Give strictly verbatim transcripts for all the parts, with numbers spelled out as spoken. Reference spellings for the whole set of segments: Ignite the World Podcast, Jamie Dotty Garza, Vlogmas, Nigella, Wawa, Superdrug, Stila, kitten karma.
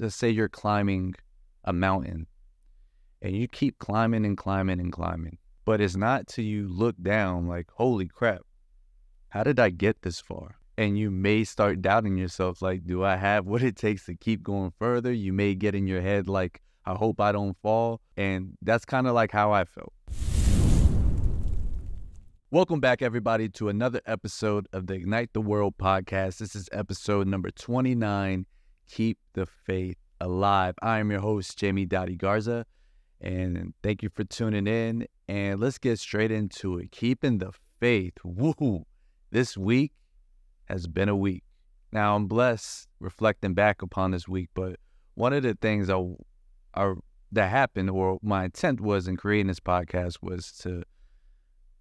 let's say you're climbing a mountain and you keep climbing and climbing and climbing, but it's not till you look down like, holy crap, how did I get this far? And you may start doubting yourself, like, do I have what it takes to keep going further? You may get in your head like, I hope I don't fall. And that's kind of like how I felt. Welcome back, everybody, to another episode of the Ignite the World podcast. This is episode number twenty-nine, Keep the Faith Alive. I am your host, Jamie Dotty Garza, and thank you for tuning in. And let's get straight into it. Keeping the faith. Woohoo! This week has been a week. Now, I'm blessed reflecting back upon this week, but one of the things I, I, that happened, or my intent was in creating this podcast, was to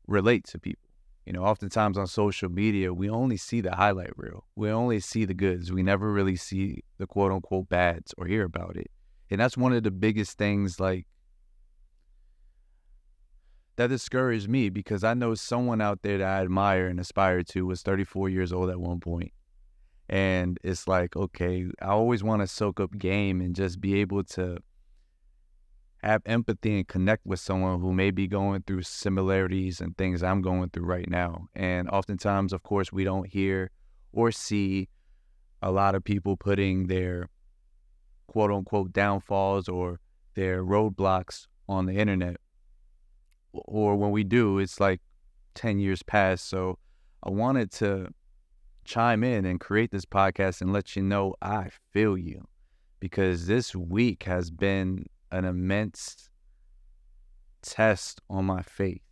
relate to people. You know, oftentimes on social media, we only see the highlight reel. We only see the goods. We never really see the quote unquote bads or hear about it. And that's one of the biggest things, like, that discouraged me, because I know someone out there that I admire and aspire to was thirty-four years old at one point. And it's like, okay, I always want to soak up game and just be able to have empathy and connect with someone who may be going through similarities and things I'm going through right now. And oftentimes, of course, we don't hear or see a lot of people putting their quote unquote downfalls or their roadblocks on the internet. Or when we do, it's like ten years past. So I wanted to chime in and create this podcast and let you know I feel you, because this week has been an immense test on my faith.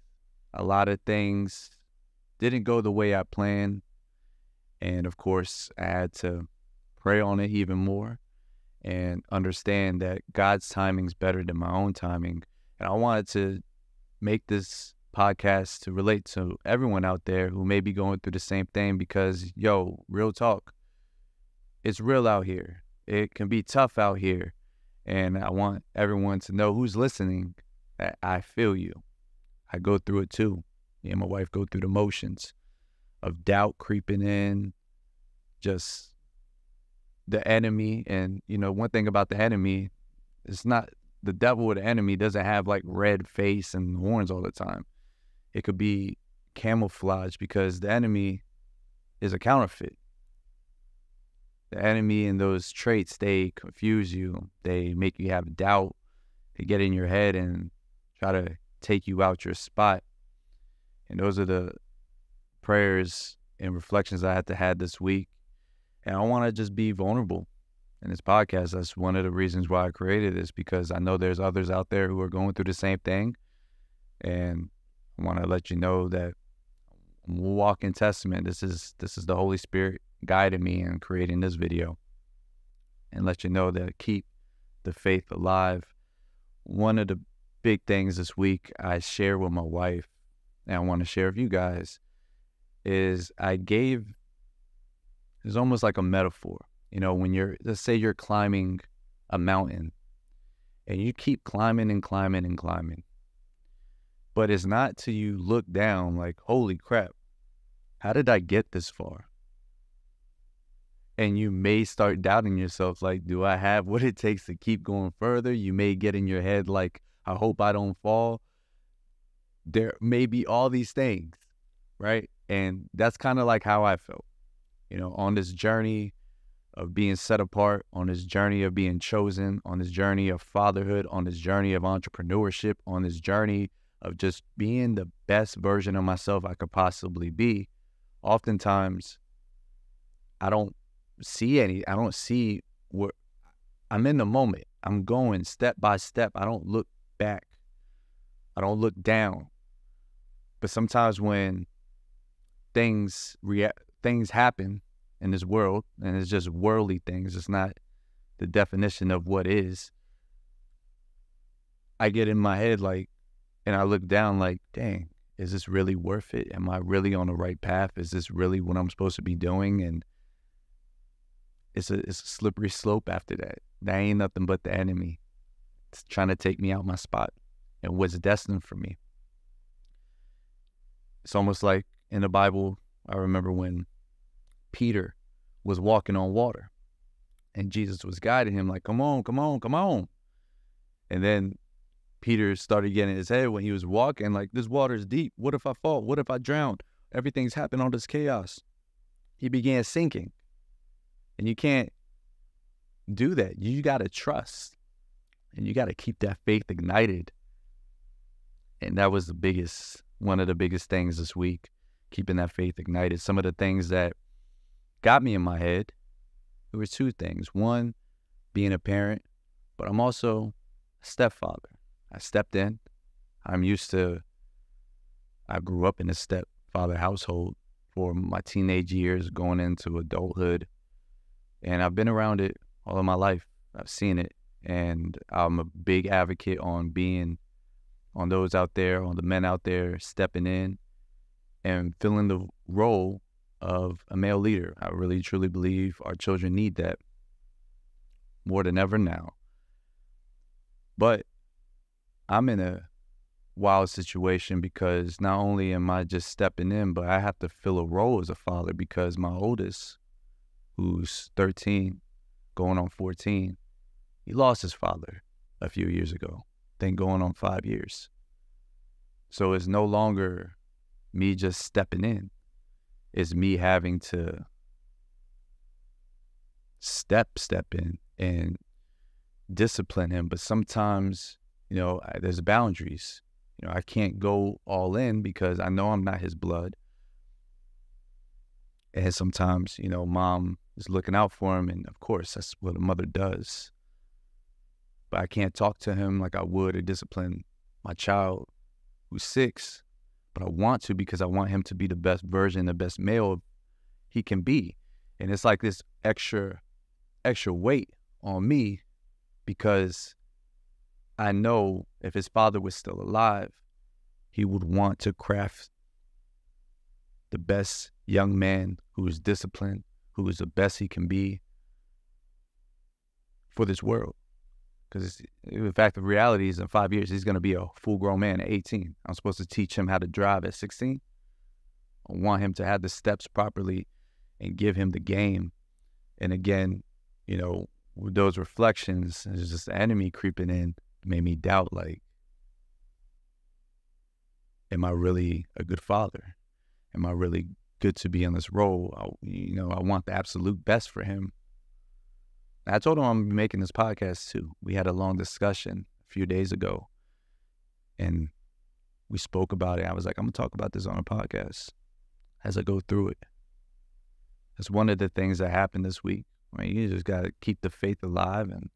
A lot of things didn't go the way I planned. And of course, I had to pray on it even more and understand that God's timing is better than my own timing. And I wanted to make this podcast to relate to everyone out there who may be going through the same thing, because, yo, real talk, it's real out here. It can be tough out here. And I want everyone to know who's listening that I feel you. I go through it too. Me and my wife go through the motions of doubt creeping in, just the enemy. And, you know, one thing about the enemy, it's not, the devil or the enemy doesn't have like red face and horns all the time. It could be camouflage, because the enemy is a counterfeit. The enemy and those traits, they confuse you. They make you have doubt. They get in your head and try to take you out your spot. And those are the prayers and reflections I had to have this week. And I want to just be vulnerable in this podcast. That's one of the reasons why I created this, because I know there's others out there who are going through the same thing. And I want to let you know that I'm walking testament. This is, this is the Holy Spirit guiding me in creating this video, and let you know that keep the faith alive. One of the big things this week I share with my wife, and I want to share with you guys, is I gave, it's almost like a metaphor. You know, when you're, let's say you're climbing a mountain and you keep climbing and climbing and climbing, but it's not till you look down like, holy crap, how did I get this far? And you may start doubting yourself, like, do I have what it takes to keep going further? You may get in your head like, I hope I don't fall. There may be all these things, right? And that's kind of like how I felt, you know, on this journey of being set apart, on this journey of being chosen, on this journey of fatherhood, on this journey of entrepreneurship, on this journey of just being the best version of myself I could possibly be. Oftentimes, I don't see any, I don't see where I'm in the moment. I'm going step by step. I don't look back. I don't look down. But sometimes when things react, things happen in this world, and it's just worldly things, it's not the definition of what is, I get in my head like, and I look down like, dang, is this really worth it? Am I really on the right path? Is this really what I'm supposed to be doing? And it's a, it's a slippery slope after that. That ain't nothing but the enemy. It's trying to take me out my spot and what's destined for me. It's almost like in the Bible, I remember when Peter was walking on water. And Jesus was guiding him like, come on, come on, come on. And then Peter started getting in his head when he was walking, like, this water's deep. What if I fall? What if I drown? Everything's happened, all this chaos. He began sinking. And you can't do that. You got to trust. And you got to keep that faith ignited. And that was the biggest, one of the biggest things this week, keeping that faith ignited. Some of the things that got me in my head, there were two things. One, being a parent, but I'm also a stepfather. I stepped in. I'm used to, I grew up in a stepfather household for my teenage years going into adulthood. And I've been around it all of my life. I've seen it. And I'm a big advocate on being, on those out there, on the men out there stepping in and filling the role of a male leader. I really, truly believe our children need that more than ever now. But I'm in a wild situation because not only am I just stepping in, but I have to fill a role as a father because my oldest, who's thirteen, going on fourteen, he lost his father a few years ago, then going on five years. So it's no longer me just stepping in. It's me having to step, step in and discipline him. But sometimes, you know, there's boundaries. You know, I can't go all in because I know I'm not his blood. And sometimes, you know, mom is looking out for him. And of course, that's what a mother does. But I can't talk to him like I would or discipline my child who's six. But I want to because I want him to be the best version, the best male he can be. And it's like this extra, extra weight on me because I know if his father was still alive, he would want to craft the best young man who is disciplined, who is the best he can be for this world. Because in fact, the reality is in five years, he's going to be a full-grown man at eighteen. I'm supposed to teach him how to drive at sixteen. I want him to have the steps properly and give him the game. And again, you know, with those reflections, there's just the enemy creeping in. Made me doubt, like, am I really a good father? Am I really good to be in this role? I, you know, I want the absolute best for him. I told him I'm making this podcast too. We had a long discussion a few days ago, and we spoke about it. I was like, I'm gonna talk about this on a podcast as I go through it. That's one of the things that happened this week. I mean, you just gotta keep the faith alive and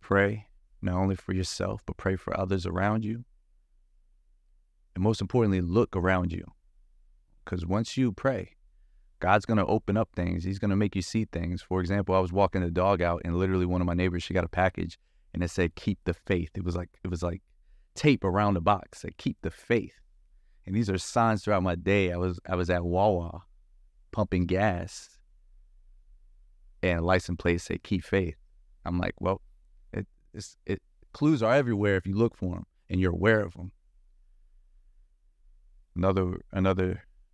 pray. Not only for yourself, but pray for others around you. And most importantly, look around you. Because once you pray, God's going to open up things. He's going to make you see things. For example, I was walking the dog out and literally one of my neighbors, she got a package and it said, keep the faith. It was like, it was like tape around the box. It said, keep the faith. And these are signs throughout my day. I was, I was at Wawa pumping gas and a license plate said, keep faith. I'm like, well, It's, it clues are everywhere if you look for them and you're aware of them. Another another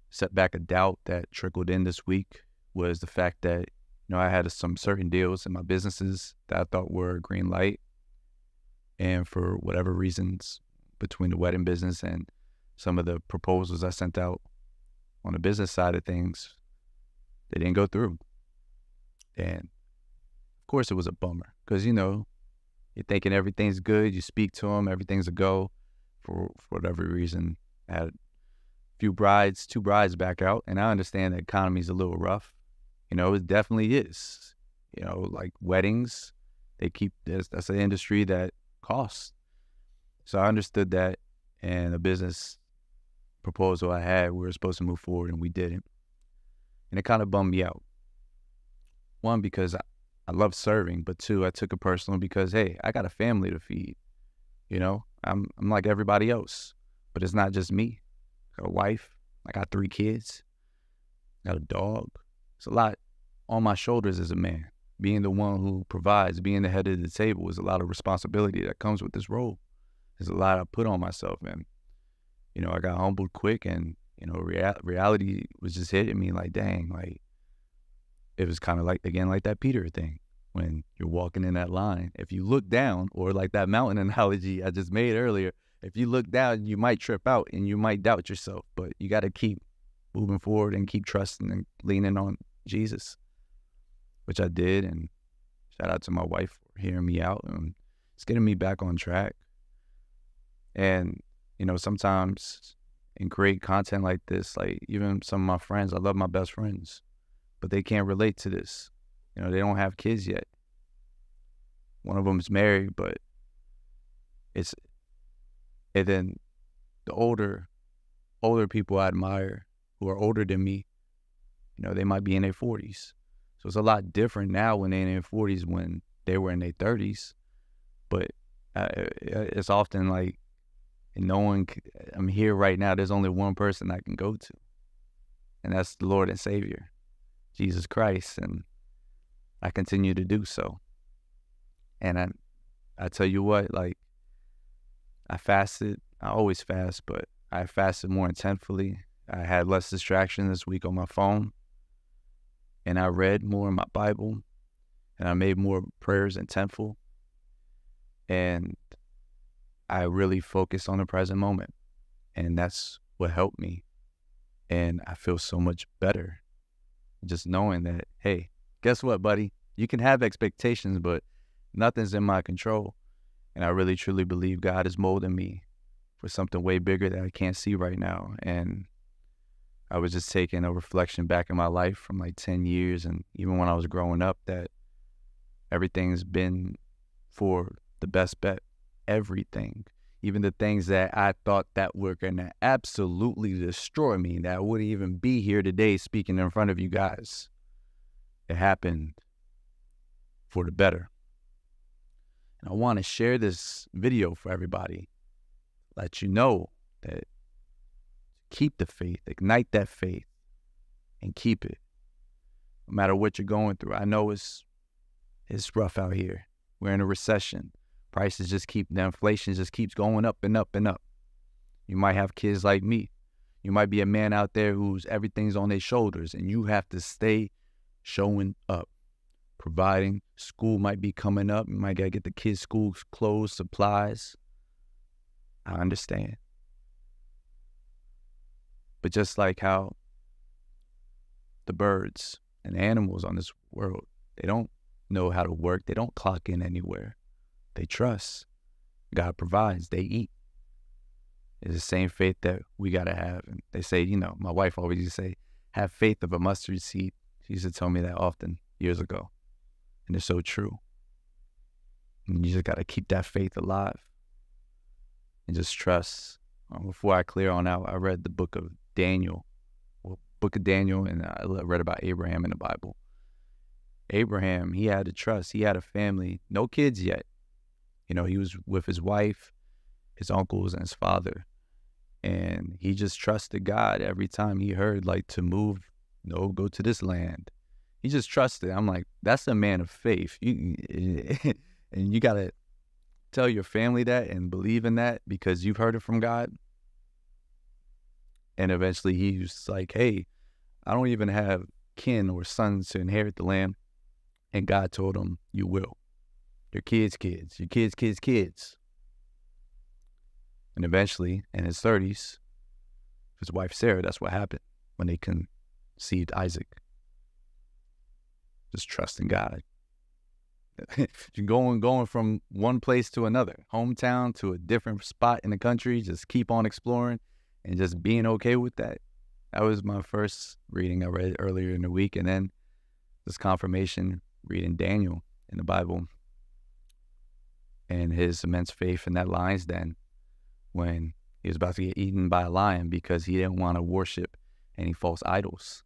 setback of doubt that trickled in this week was the fact that, you know, I had some certain deals in my businesses that I thought were green light, and for whatever reasons between the wedding business and some of the proposals I sent out on the business side of things, they didn't go through. And of course it was a bummer because, you know, you're thinking everything's good. You speak to them. Everything's a go. For, for whatever reason, I had a few brides, two brides back out. And I understand the economy's a little rough. You know, it definitely is. You know, like weddings, they keep, that's, that's an industry that costs. So I understood that. And a business proposal I had, we were supposed to move forward and we didn't. And it kind of bummed me out. One, because I, I love serving, but two, I took it personal because, hey, I got a family to feed. You know, I'm I'm like everybody else, but it's not just me. I got a wife. I got three kids. I got a dog. It's a lot on my shoulders as a man. Being the one who provides, being the head of the table is a lot of responsibility that comes with this role. There's a lot I put on myself, and, you know, I got humbled quick, and, you know, rea reality was just hitting me like, dang, like, it was kind of like, again, like that Peter thing. when you're walking in that line. If you look down, or like that mountain analogy I just made earlier, if you look down, you might trip out and you might doubt yourself, but you got to keep moving forward and keep trusting and leaning on Jesus, which I did. And shout out to my wife for hearing me out and it's getting me back on track. And, you know, sometimes in great content like this, like even some of my friends, I love my best friends, but they can't relate to this. You know, they don't have kids yet. One of them is married, but it's, and then the older, older people I admire who are older than me, you know, they might be in their forties. So it's a lot different now when they're in their forties when they were in their thirties. But uh, it's often like, no one, I'm here right now, there's only one person I can go to. And that's the Lord and Savior, Jesus Christ. And I continue to do so. And I, I tell you what, like, I fasted. I always fast, but I fasted more intentfully. I had less distraction this week on my phone. And I read more in my Bible. And I made more prayers intentful. And I really focused on the present moment. And that's what helped me. And I feel so much better just knowing that, hey, guess what, buddy? You can have expectations, but nothing's in my control. And I really, truly believe God is molding me for something way bigger that I can't see right now. And I was just taking a reflection back in my life from like ten years. And even when I was growing up, that everything's been for the best bet. Everything, even the things that I thought that were going to absolutely destroy me, that I wouldn't even be here today speaking in front of you guys. It happened for the better. I want to share this video for everybody. Let you know that keep the faith, ignite that faith, and keep it. No matter what you're going through. I know it's it's rough out here. We're in a recession. Prices just keep, the inflation just keeps going up and up and up. You might have kids like me. You might be a man out there who's everything's on their shoulders, and you have to stay showing up. Providing, school might be coming up. You might got to get the kids' school clothes, supplies. I understand. But just like how the birds and animals on this world, they don't know how to work. They don't clock in anywhere. They trust. God provides. They eat. It's the same faith that we got to have. And they say, you know, my wife always used to say, have faith of a mustard seed. She used to tell me that often years ago. And it's so true. And you just got to keep that faith alive and just trust. Um, before I clear on out, I read the book of Daniel, well, book of Daniel, and I read about Abraham in the Bible. Abraham, he had to trust. He had a family, no kids yet. You know, he was with his wife, his uncles, and his father. And he just trusted God every time he heard, like, to move, no, go to this land. He just trusted. I'm like, that's a man of faith. You, and you got to tell your family that and believe in that because you've heard it from God. And eventually he was like, hey, I don't even have kin or sons to inherit the land. And God told him, you will. Your kids, kids, your kids, kids, kids. And eventually in his thirties, his wife, Sarah, that's what happened when they conceived Isaac. Just trusting God. You're going, going from one place to another, hometown to a different spot in the country. Just keep on exploring and just being okay with that. That was my first reading I read earlier in the week. And then this confirmation reading Daniel in the Bible and his immense faith in that lion's den when he was about to get eaten by a lion because he didn't want to worship any false idols.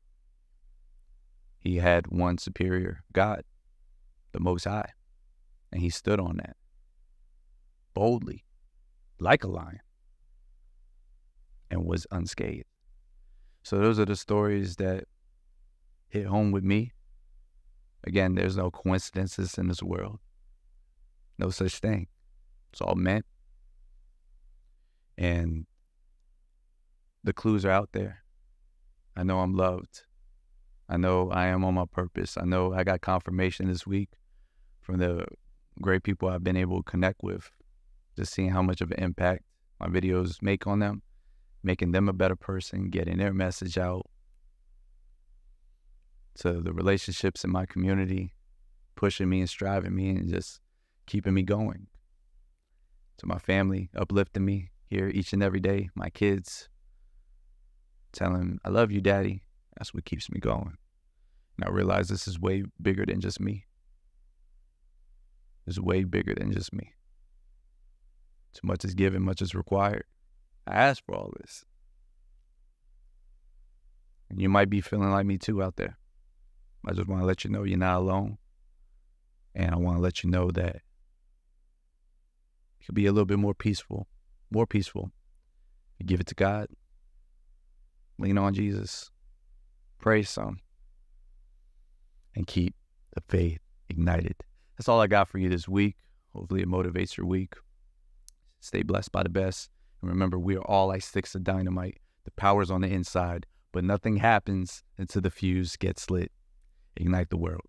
He had one superior, God, the Most High, and he stood on that boldly, like a lion, and was unscathed. So those are the stories that hit home with me. Again, there's no coincidences in this world. No such thing. It's all meant. And the clues are out there. I know I'm loved. I know I am on my purpose. I know I got confirmation this week from the great people I've been able to connect with, just seeing how much of an impact my videos make on them, making them a better person, getting their message out. To the relationships in my community, pushing me and striving me and just keeping me going. To my family, uplifting me here each and every day. My kids, telling them, I love you, Daddy. That's what keeps me going. And I realize this is way bigger than just me. It's way bigger than just me. Too much is given, much is required. I asked for all this. And you might be feeling like me too out there. I just want to let you know you're not alone. And I want to let you know that you can be a little bit more peaceful, more peaceful. You give it to God. Lean on Jesus. Pray some. And keep the faith ignited. That's all I got for you this week. Hopefully it motivates your week. Stay blessed by the best. And remember, we are all like sticks of dynamite. The power's on the inside, but nothing happens until the fuse gets lit. Ignite the world.